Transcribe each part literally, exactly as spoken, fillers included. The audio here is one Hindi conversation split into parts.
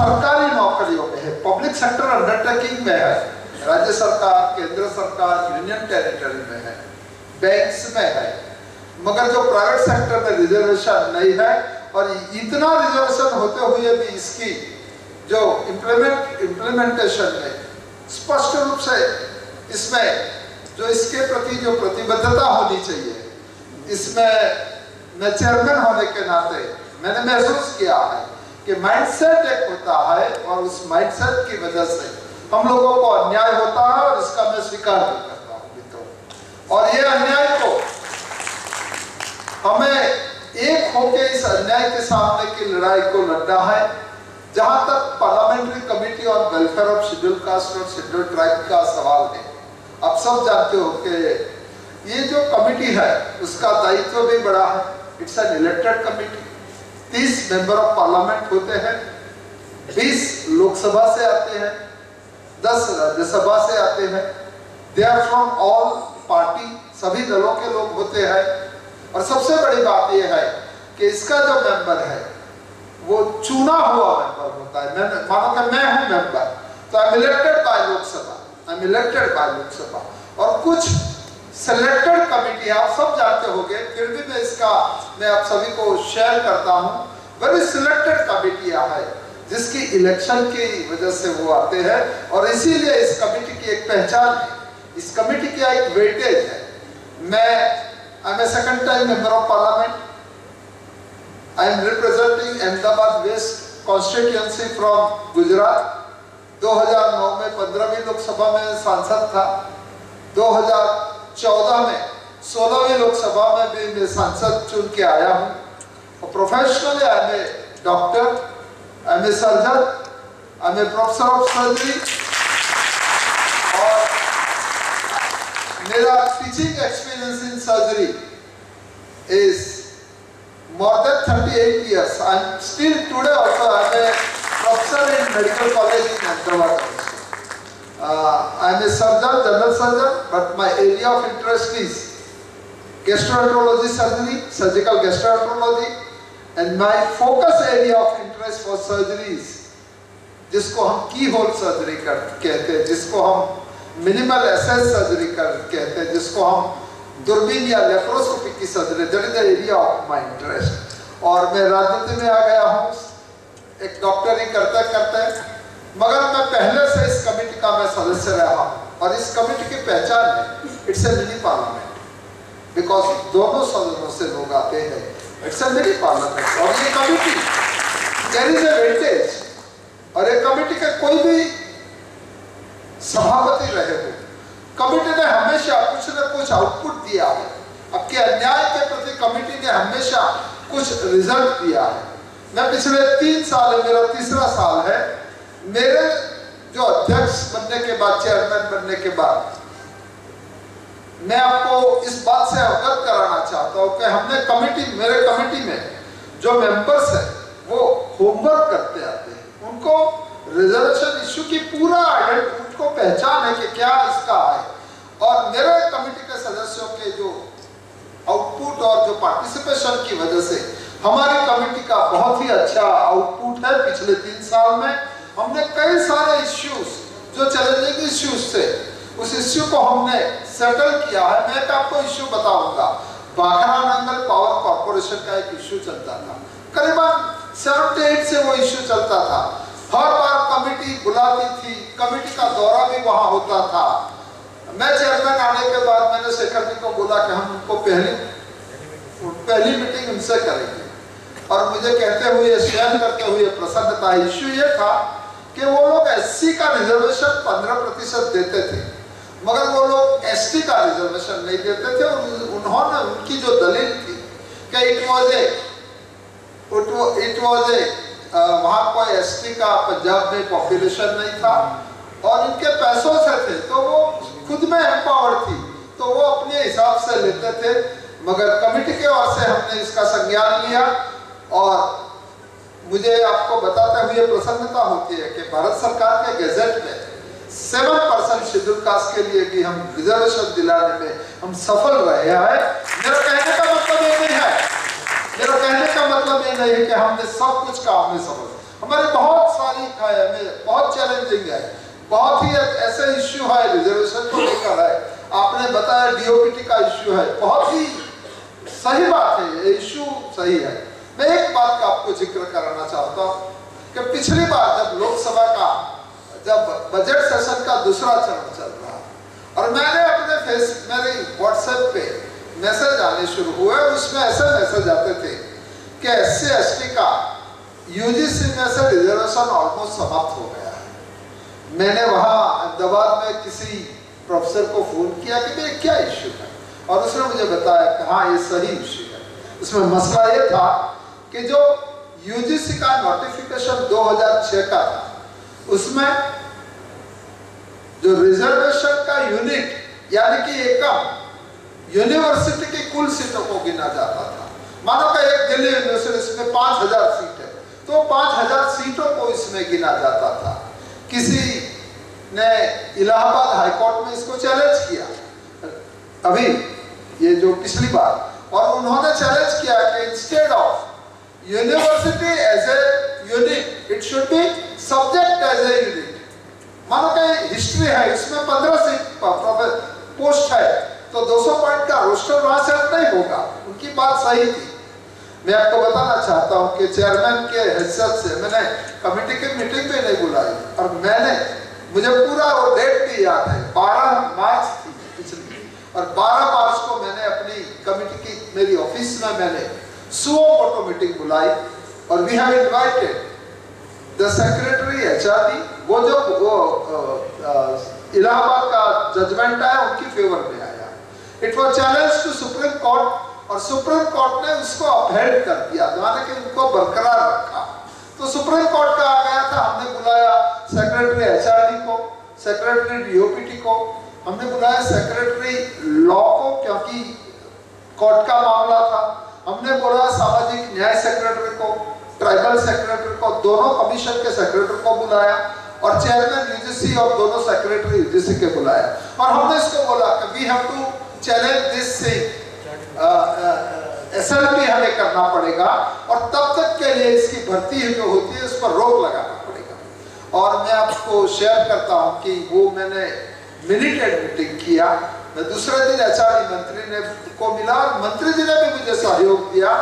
सरकारी नौकरियों में है, पब्लिक सेक्टर अंडरटेकिंग में है, राज्य सरकार, केंद्र सरकार, यूनियन टेरिटरी में है, बैंक्स में है, मगर जो प्राइवेट सेक्टर में रिजर्वेशन नहीं है। और इतना रिजर्वेशन होते हुए भी इसकी जो इम्प्लीमेंट इम्प्लीमेंटेशन में स्पष्ट रूप से इसमें जो इसके प्रति जो प्रतिबद्धता होनी चाहिए, इसमें मैं चेयरमैन होने के नाते मैंने महसूस किया है कि माइंडसेट एक होता है और उस माइंडसेट की वजह से हम लोगों को अन्याय होता है और इसका मैं स्वीकार नहीं करता हूँ मित्रों। और ये अन्याय को हमें एक होके इस अन्याय के सामने की लड़ाई को लड़ना है। जहां तक parliamentary committee on welfare of schedule caste और शेड्यूल ट्राइब का सवाल है, आप सब जानते हो कि ये जो कमेटी है उसका दायित्व भी बड़ा है। इट्स एन इलेक्टेड कमेटी, तीस मेंबर ऑफ पार्लियामेंट होते हैं, बीस लोकसभा से आते हैं, दस राज्यसभा से आते हैं, they are from all party, सभी दलों के लोग होते हैं। और सबसे बड़ी बात यह है कि इसका जो मेंबर है वो चुना हुआ मेंबर होता है। मैं मानो कि मैं हूं मेंबर, तो I am elected by Lok Sabha, I am elected by Lok Sabha. और कुछ सिलेक्टेड कमेटी आप सब जानते होंगे, फिर भी मैं इसका मैं आप सभी को शेयर करता हूं। वेरी सिलेक्टेड कमेटियां है जिसकी इलेक्शन की वजह से वो आते हैं और इसीलिए इस कमेटी की एक पहचान है, इस कमेटी की एक वेटेज है। मैं I am a second time member of parliament, I am representing Allahabad West constituency from Gujarat। दो हज़ार नौ में पंद्रहवीं लोकसभा में सांसद था, दो हज़ार चौदह में सोलहवीं लोकसभा में भी मैं सांसद चुन के आया हूँ। और professionally I am a doctor, I am a surgeon, I am a professor of surgery. और मेरा teaching experience in surgery is more than thirty-eight years and still today also I am a professor in medical college in Ahmedabad also. uh, I am a surgeon, general surgeon, but my area of interest is gastroenterology surgery, surgical gastroenterology, and my focus area of interest for surgery is जिसको हम की होल सर्जरी कर कहते हैं, जिसको हम मिनिमल एसेस सर्जरी कर कहते हैं, जिसको हम दूरबीन या लेप्रोस्कोपी की surgery, that is the area of my interest. और मैं राजनीति में आ गया हूँ एक डॉक्टरी करते करते, मगर मैं पहले से इस कमेटी का मैं सदस्य रहा और इस कमेटी की पहचान है it's a mini parliament, because दोनों सदनों से लोग आते हैं, इट्स ए मिनी पार्लियामेंट। और ये committee there is a weightage, और ये कमेटी का कोई भी सभापति रहे हो, कमेटी ने हमेशा कुछ न कुछ आउटपुट दिया है, आपके अन्याय के प्रति कमेटी ने हमेशा कुछ रिजल्ट दिया है। मैं पिछले तीन साल है, मेरा तीसरा साल है, मेरे जो अध्यक्ष बनने के बाद, चेयरमैन बनने के बाद, मैं आपको इस बात से अवगत कराना चाहता हूँ कि हमने कमेटी, मेरे कमेटी में जो मेंबर्स हैं वो होमवर्क करते आते हैं, उनको रिजर्वेशन इश्यू की पूरा आइडेंटिटी को पहचान है कि क्या इसका है। और मेरे कमेटी के सदस्यों के जो आउटपुट और जो पार्टिसिपेशन की वजह से हमारी कमेटी का बहुत ही अच्छा आउटपुट है। पिछले तीन साल में हमने कई सारे इश्यूज जो चैलेंजिंग इश्यूज थे उस इश्यू को हमने सेटल किया है। मैं आपको इश्यू बताऊंगा, बाखरानंगल पावर कॉर्पोरेशन का एक इश्यू चलता था, करीबन अठहत्तर से वो इश्यू चलता था, हर बार कमेटी बुलाती थी, कमेटी का दौरा भी वहाँ होता था। मैं चेयरमैन आने के बाद मैंने शेखर जी को बोला कि हम उनको पहली पहली मीटिंग उनसे करेंगे, और मुझे कहते हुए शेयर करते हुए प्रसन्नता। इश्यू ये था कि वो लोग एससी का रिजर्वेशन पंद्रह प्रतिशत देते थे, मगर वो लोग एसटी का रिजर्वेशन नहीं देते थे। और उन्होंने उनकी जो दलील थी कि it was a it was a वहाँ कोई एसटी का पंजाब में पॉपुलेशन नहीं था और इनके पैसों से थे, तो वो खुद में एम्पावर थी, तो वो अपने हिसाब से लेते थे। मगर कमेटी की ओर से हमने इसका संज्ञान लिया, और मुझे आपको बताते हुए प्रसन्नता होती है कि भारत सरकार के गैजेट में सेवन परसेंट शेड्यूल कास्ट के लिए भी हम रिजर्वेशन दिलाने में हम सफल रहे हैं। मेरा कहने का मतलब ये नहीं है, मेरा कहने का मतलब ये नहीं है कि हमने सब कुछ काम में सफल, हमारे बहुत सारी बहुत चैलेंजिंग है, बहुत ही ऐसे इश्यू है रिजर्वेशन को लेकर है। आपने बताया डीओपीटी का इश्यू है, बहुत ही सही बात है, ये इश्यू सही है। मैं एक बात का आपको जिक्र करना चाहता हूँ कि पिछली बार जब लोकसभा का जब बजट सेशन का दूसरा चरण चल रहा और मैंने अपने फेस मेरे व्हाट्सएप पे मैसेज आने शुरू हुए, उसमें ऐसे मैसेज आते थे कि एस सी एस टी का यूजीसी में से रिजर्वेशन ऑलमोस्ट समाप्त हो गया है। मैंने वहाँ अहमदाबाद में किसी प्रोफेसर को फोन किया कि भाई क्या इश्यू है, और उसने मुझे बताया कि हाँ ये सही इश्यू है। इसमें मसला ये था कि जो यूजीसी का नोटिफिकेशन दो हज़ार छह का था उसमें जो रिजर्वेशन का यूनिट यानी कि एकम यूनिवर्सिटी की कुल सीटों को गिना जाता था। मानो का एक दिल्ली यूनिवर्सिटी में पाँच हजार सीट है तो पाँच हज़ार सीटों को इसमें गिना जाता था। किसी ने इलाहाबाद हाई कोर्ट में इसको चैलेंज किया अभी ये जो पिछली बार, और उन्होंने चैलेंज किया कि instead of university as a unit it should be subject as a unit. मानो कि हिस्ट्री है इसमें पंद्रह सीट पोस्ट है तो दो सौ पॉइंट का रोस्टर वहां से नहीं होगा। उनकी बात सही थी। मैं आपको बताना चाहता हूं कि चेयरमैन के हैसियत से मैंने कमेटी की मीटिंग भी नहीं बुलाई और मैंने मुझे पूरा वो डेट भी याद है बारह मार्च थी पिछली, और बारह मार्च को मैंने अपनी कमेटी की मेरी ऑफिस में मैंने सुओ मोटो मीटिंग बुलाई और we have invited the secretary H R D. वो जो वो इलाहाबाद का जजमेंट आया उनकी फेवर में आया, it was challenge to supreme court और सुप्रीम कोर्ट ने उसको अपहेल्ड कर दिया, माने कि उनको बरकरार रखा। तो सुप्रीम कोर्ट का आ गया था, हमने बुलाया सेक्रेटरी एच आर डी को, secretary D O P T को, हमने बुलाया सेक्रेटरी लॉ को क्योंकि कोर्ट का मामला था, हमने बोला सामाजिक न्याय सेक्रेटरी को, ट्राइबल सेक्रेटरी को, दोनों कमीशन के सेक्रेटरी को बुलाया और चेयरमैन यू जी सी और दोनों सेक्रेटरी यू जी सी के बुलाया और हमने इसको बोला कि we have to challenge this thing, S L P हमें करना पड़ेगा और तब तक के लिए इसकी भर्ती जो होती है उस पर रोक लगाना पड़ेगा। और मैं आपको शेयर करता हूं कि वो मैंने मिनिटेड मीटिंग किया। मैं दूसरे दिन एच आर डी मंत्री ने को मिला और मंत्री जी ने भी मुझे सहयोग दिया,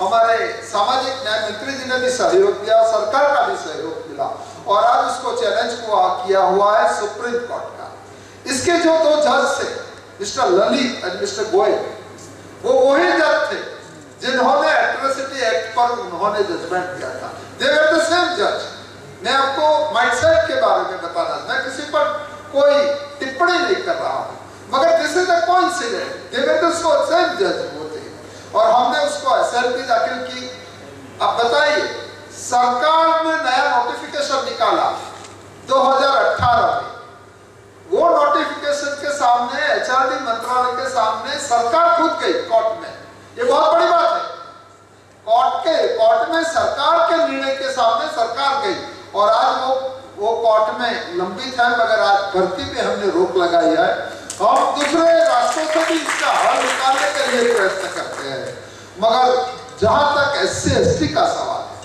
हमारे सामाजिक न्याय मंत्री जी ने भी सहयोग दिया, सरकार का भी सहयोग मिला और आज उसको चैलेंज किया हुआ है सुप्रीम कोर्ट का। इसके जो दो जज थे मिस्टर ललित और मिस्टर गोयल, वो वही जज थे जिन्होंने एट्रोसिटी एक्ट पर उन्होंने जजमेंट दिया था। दे वर द सेम जज। मैं आपको माइंडसेट के बारे में बताना, मैं किसी पर कोई टिप्पणी नहीं कर रहा हूँ मगर this is a coincident, they were the same जज होते और हमने उसको एस एल पी दाखिल की। अब बताइए सरकार ने नया नोटिफिकेशन निकाला दो हज़ार अठारह में, वो नोटिफिकेशन के सामने एच आर डी मंत्रालय के सामने सरकार खुद गई कोर्ट में। ये बहुत बड़ी बात है, कोर्ट के कोर्ट में सरकार के निर्णय के सामने सरकार गई और आज वो वो कोर्ट में लंबित है मगर आज भर्ती पे हमने रोक लगाई है। हम दूसरे रास्तों से भी इसका हल निकालने के लिए प्रयत्न करते हैं मगर जहाँ तक एस सी एस टी का सवाल है,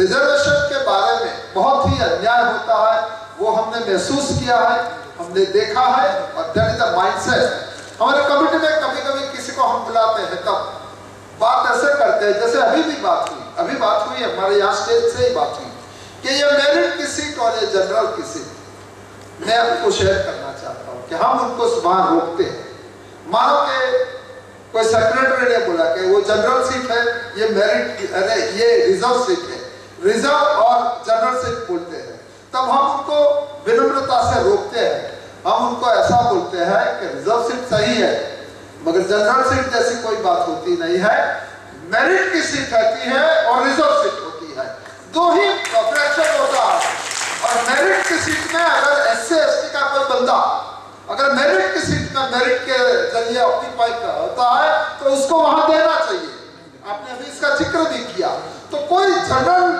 रिजर्वेशन के बारे में बहुत ही अन्याय होता है, वो हमने महसूस किया है, हमने देखा है और दैट इज द माइंडसेट। हमारे कमेटी में कभी कभी किसी को हम बुलाते हैं तब बात ऐसे करते हैं जैसे अभी भी बात हुई, अभी बात हुई हमारे यहाँ स्टेज से ही बात हुई कि ये मेरिट की सीट और ये जनरल की सीट। मैं आपको शेयर करना चाहता हूँ कि हम उनको वहाँ रोकते हैं, मानो के कोई सेक्रेटरी ने बोला कि वो जनरल सीट है ये मेरिट अरे ये रिजर्व सीट है, रिजर्व और जनरल सीट बोलते हैं, तब हम उनको विनम्रता से रोकते हैं। हम उनको ऐसा बोलते हैं कि रिजर्व सीट सही है मगर जनरल सीट जैसी कोई बात होती नहीं है, मेरिट की सीट होती है और रिजर्व सीट होती है, दो ही प्रोफेशन होता है। और मेरिट की सीट में अगर एस सी एस टी का कोई बंदा अगर मेरिट की सीट में मेरिट के जरिए ऑक्यूपाई होता है तो उसको वहां देना चाहिए। आपने अभी इसका जिक्र भी किया तो कोई जनरल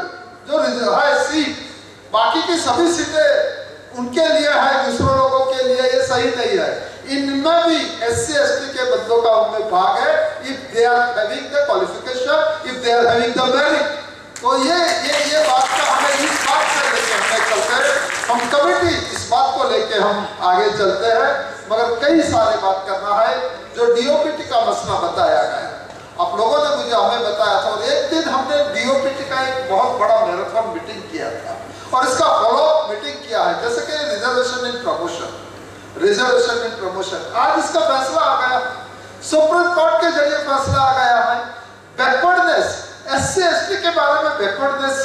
जो रिजर्व है सीट बाकी की सभी सीटें उनके लिए है, दूसरों लोगों के लिए ये सही नहीं है। इनमें भी एस सी एस टी के बंदों का उनमें भाग है। If they are having the qualification, if they are having the merit, तो ये ये ये बात का हमें इस बात से लेकर हमें चलते हम कमेटी इस बात को लेके हम आगे चलते हैं। मगर कई सारे बात करना है जो डीओपीटी का मसला बताया गया, आप लोगों ने मुझे हमें बताया था और एक दिन हमने डीओपीटी का एक बहुत बड़ा मैराथन मीटिंग किया था और इसका फॉलोअप मीटिंग किया है, जैसे कि reservation in promotion, reservation in promotion. आज इसका फैसला आ गया, सुप्रीम कोर्ट के जरिए फैसला आ गया है। बैकवर्डनेस एससी एसटी के बारे में बैकवर्डनेस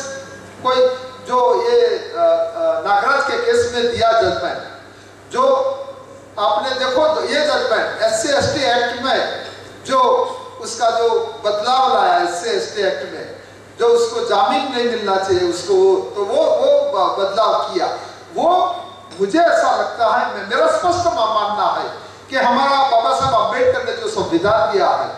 कोई जो ये नागराज के केस में दिया जजमेंट, जो आपने देखो ये जजमेंट एससी एसटी एक्ट में जो उसका जो बदलाव लाया एससी एसटी एक्ट में जो उसको जामीन नहीं मिलना चाहिए उसको, तो वो वो बदलाव किया। वो मुझे ऐसा लगता है, मैं मेरा स्पष्ट मानना है कि हमारा बाबा साहब अम्बेडकर ने जो संविधान दिया है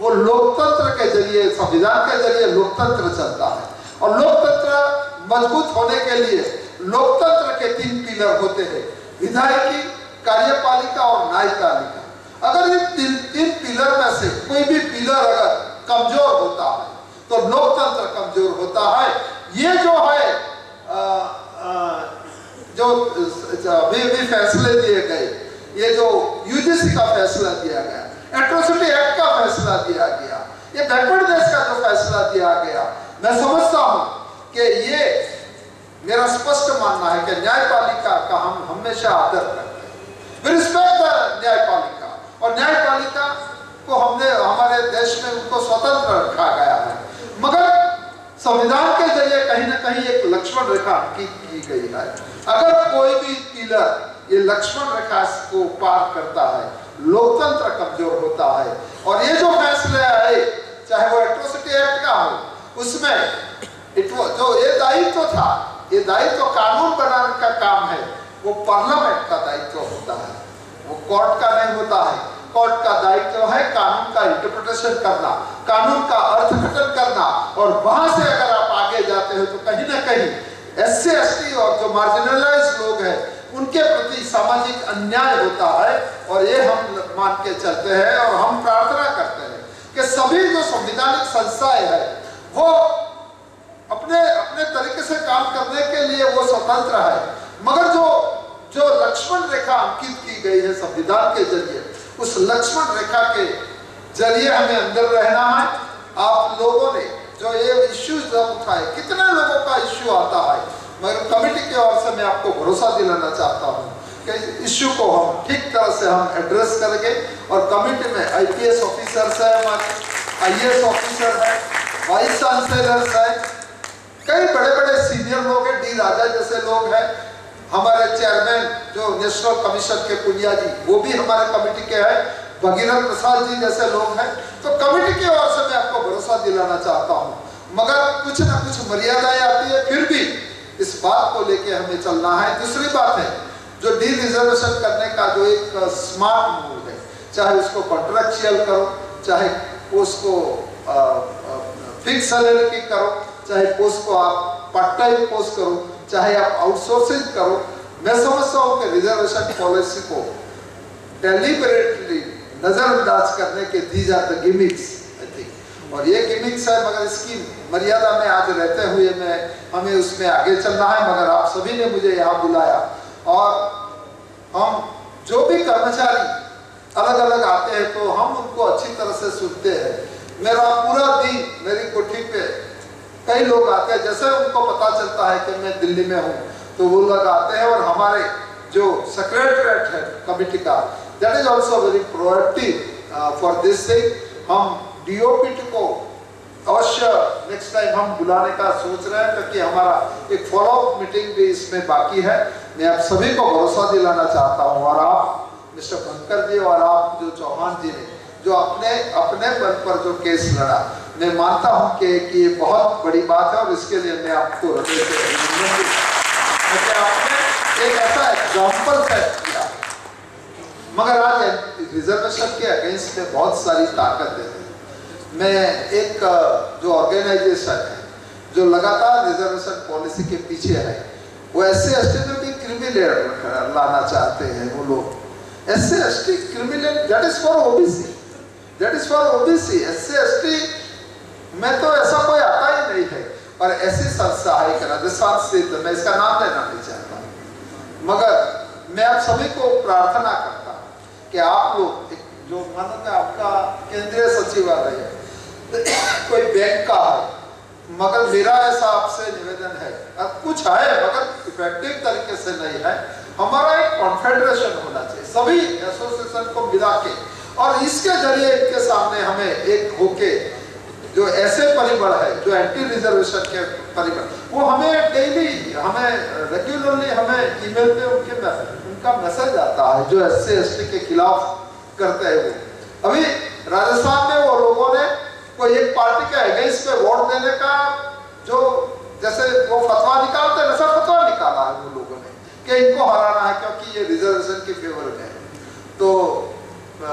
वो लोकतंत्र के जरिए, संविधान के जरिए लोकतंत्र चलता है और लोकतंत्र मजबूत होने के लिए लोकतंत्र के तीन पिलर होते हैं, विधायकी, कार्यपालिका और न्यायपालिका। अगर ये तीन तीन पिलर में से कोई भी पिलर अगर कमजोर होता है तो लोकतंत्र कमजोर होता है। ये जो है आ, आ, जो भी भी फैसले दिए गए, ये जो यूजीसी का फैसला दिया गया, एट्रोसिटी एक्ट का फैसला दिया गया, ये बैकवर्डनेस का जो फैसला दिया गया, मैं समझता हूँ कि ये मेरा स्पष्ट मानना है कि न्यायपालिका का हम हमेशा आदर करते हैं, रिस्पेक्ट द न्यायपालिका, और न्यायपालिका को हमने हमारे देश में उनको स्वतंत्र रखा गया है। मगर संविधान के जरिए कहीं ना कहीं एक लक्ष्मण रेखा की, की गई है। अगर कोई भी पिलर ये लक्ष्मण रेखा को पार करता है लोकतंत्र कमजोर होता है। और ये जो फैसले आए चाहे वो एट्रोसिटी एक्ट का हो, उसमें जो ये दायित्व था, ये दायित्व कानून बनाने का काम है, वो पार्लियामेंट का दायित्व होता है, वो कोर्ट का नहीं होता है। कोर्ट का दायित्व है कानून का इंटरप्रिटेशन करना, कानून का अर्थघटन करना, और वहां से अगर आप आगे जाते हो तो कहीं ना कहीं एससी एसटी और जो मार्जिनलाइज्ड लोग हैं उनके प्रति सामाजिक अन्याय होता है। और ये हम मान के चलते हैं और हम प्रार्थना करते हैं कि सभी जो संवैधानिक संस्थाएं हैं वो अपने अपने तरीके से काम करने के लिए वो स्वतंत्र है, मगर जो जो लक्ष्मण रेखा अंकित की गई है संविधान के जरिए, उस लक्ष्मण रेखा के जरिए हमें अंदर रहना है। आप लोगों ने जो ये इश्यूज उठाए, कितने लोगों का इश्यू आता है, मगर कमेटी की ओर से मैं आपको भरोसा दिलाना चाहता हूँ कि इश्यू को हम ठीक तरह से हम एड्रेस करेंगे। और कमेटी में आईपीएस ऑफिसर्स है, आईएएस ऑफिसर है, वाइस चांसलर्स है, कई बड़े बड़े सीनियर लोग हैं, डी राजा जैसे लोग हैं, हमारे चेयरमैन जो नेशनल कमीशन के पुनिया जी वो भी हमारे कमेटी के हैं, भगीरथ प्रसाद जी जैसे लोग हैं। तो कमेटी की ओर से मैं आपको भरोसा दिलाना चाहता हूँ, मगर कुछ ना कुछ मर्यादाएं आती है, फिर भी इस बात को लेके हमें चलना है। दूसरी बात है जो डी रिजर्वेशन करने का जो एक स्मार्ट मूव है, चाहे उसको कॉन्ट्रेक्चुअल करो, चाहे उसको फिक्स सैलरी की करो, चाहे पोस्ट को आप पार्ट टाइम पोस्ट करो, चाहे आप आउटसोर्सिंग करो, मैं समझता हूँ कि रिजर्वेशन पॉलिसी को डेलिबरेटली नजरअंदाज करने के दी जाते गिमिक्स, आई थिंक, और ये गिमिक्स है, मगर इसकी मर्यादा में आज रहते हुए मैं हमें उसमें आगे चलना है। मगर आप सभी ने मुझे यहाँ बुलाया और हम जो भी कर्मचारी अलग अलग आते हैं तो हम उनको अच्छी तरह से सुनते हैं। मेरा पूरा दिन मेरी कोठी पे कई लोग आते हैं, जैसे उनको पता चलता है कि मैं दिल्ली में हूँ तो वो लोग आते हैं, और हमारे जो सेक्रेटरीट है कमेटी का, that is also very proactive for this thing. हम डीओपीटी को अवश्य नेक्स्ट टाइम हम बुलाने का सोच रहे हैं, क्योंकि हमारा एक फॉलोअप मीटिंग भी इसमें बाकी है। मैं आप सभी को भरोसा दिलाना चाहता हूँ, और आप मिस्टर बनकर जी और आप जो चौहान जी ने जो अपने अपने पद पर जो केस लड़ा, मैं मानता हूं कि ये बहुत बड़ी बात है, और इसके लिए मैं आपको हृदय से अभिनंदन करता हूं। आपने एक ऐसा एग्जांपल सेट किया, मगर आज रिजर्वेशन के अगेंस्ट में बहुत सारी ताकतें हैं। मैं एक जो ऑर्गेनाइजेशन है जो लगातार रिजर्वेशन पॉलिसी के पीछे है, वो एससी एसटी में भी क्रिमिलेयर लाना चाहते हैं। वो लोग SC ST creamy layer, that is for OBC, that is for OBC. SC ST मैं तो ऐसा कोई आता ही नहीं है, और ऐसे सहायक राज्य से मैं इसका नाम लेना नहीं चाहता, मगर मैं आप सभी को प्रार्थना करता हूँ कि आप लोग जो माननीय आपका केंद्रीय सचिवालय है, कोई बैंक का है, मगर मेरा ऐसा आपसे निवेदन है, अब कुछ है मगर इफेक्टिव तरीके से नहीं है, हमारा एक कॉन्फेडरेशन होना चाहिए सभी एसोसिएशन को मिला के, और इसके जरिए इनके सामने हमें एक होके जो ऐसे परिबल है जो एंटी रिजर्वेशन के परिबल, वो हमें डेली हमें रेगुलरली हमें ईमेल पे उनके मैसेज उनका मैसेज आता है जो एससी एसटी के खिलाफ करते हैं। अभी राजस्थान में वो लोगों ने कोई एक पार्टी के अगेंस्ट पे वोट देने का जो जैसे वो फतवा निकालते हैं वैसा फतवा निकाला है वो लोगों ने कि इनको हराना है क्योंकि ये रिजर्वेशन के फेवर में है। तो आ,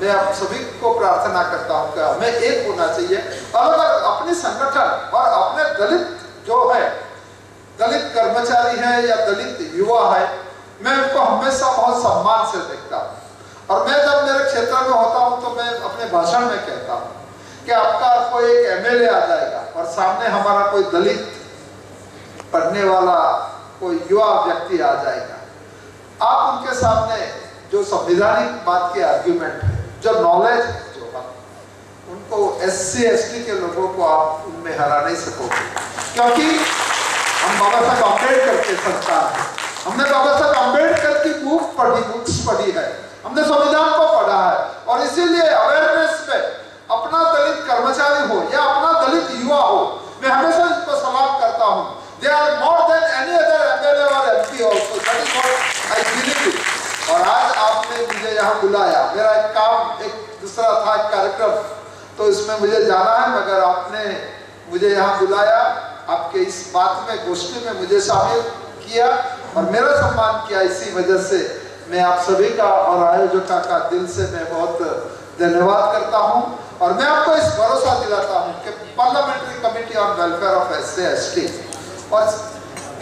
मैं आप सभी को प्रार्थना करता हूँ कि हमें एक होना चाहिए, और अगर अपने संगठन और अपने दलित जो है दलित कर्मचारी है या दलित युवा है, मैं उनको हमेशा बहुत सम्मान से देखता हूँ, और मैं जब मेरे क्षेत्र में होता हूँ तो मैं अपने भाषण में कहता हूँ कि आपका कोई एक एमएलए आ जाएगा और सामने हमारा कोई दलित पढ़ने वाला कोई युवा व्यक्ति आ जाएगा, आप उनके सामने जो संविधानिक बात के आर्ग्यूमेंट है, जो नॉलेज है, जो बात उनको एससी एसटी के लोगों को आप उनमें हरा नहीं सकोगे, क्योंकि हम बाबा साहब अम्बेडकर के संतान हैं, हमने बाबा साहब अम्बेडकर की बुक पढ़ी बुक्स पढ़ी है, हमने संविधान को पढ़ा है, और इसीलिए अवेयरनेस पे अपना दलित कर्मचारी हो या अपना दलित युवा हो, मैं हमेशा इसको सलाम करता हूँ, they are more than any other MLA और MP also, that is what I believe. और आज आपने मुझे यहाँ बुलाया, मेरा एक काम एक दूसरा था एक कार्यक्रम, तो इसमें मुझे जाना है, मगर आपने मुझे यहाँ बुलाया, आपके इस बात में गोष्ठी में मुझे शामिल किया और मेरा सम्मान किया, इसी वजह से मैं आप सभी का और आयोजकों का दिल से मैं बहुत धन्यवाद करता हूँ, और मैं आपको इस भरोसा दिलाता हूँ कि parliamentary committee on welfare of S C S T और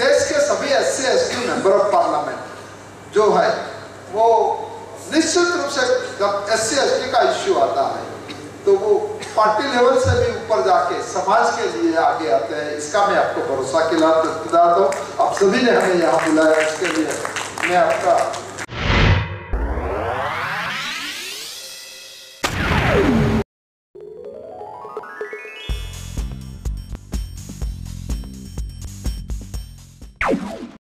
देश के सभी S C S T member of parliament जो है वो निश्चित रूप से जब एस सी एस टी का इश्यू आता है तो वो पार्टी लेवल से भी ऊपर जाके समाज के लिए आगे आते हैं, इसका मैं आपको भरोसा के लाभ देता हूँ। आप सभी ने हमें यहाँ बुलाया, इसके लिए मैं आपका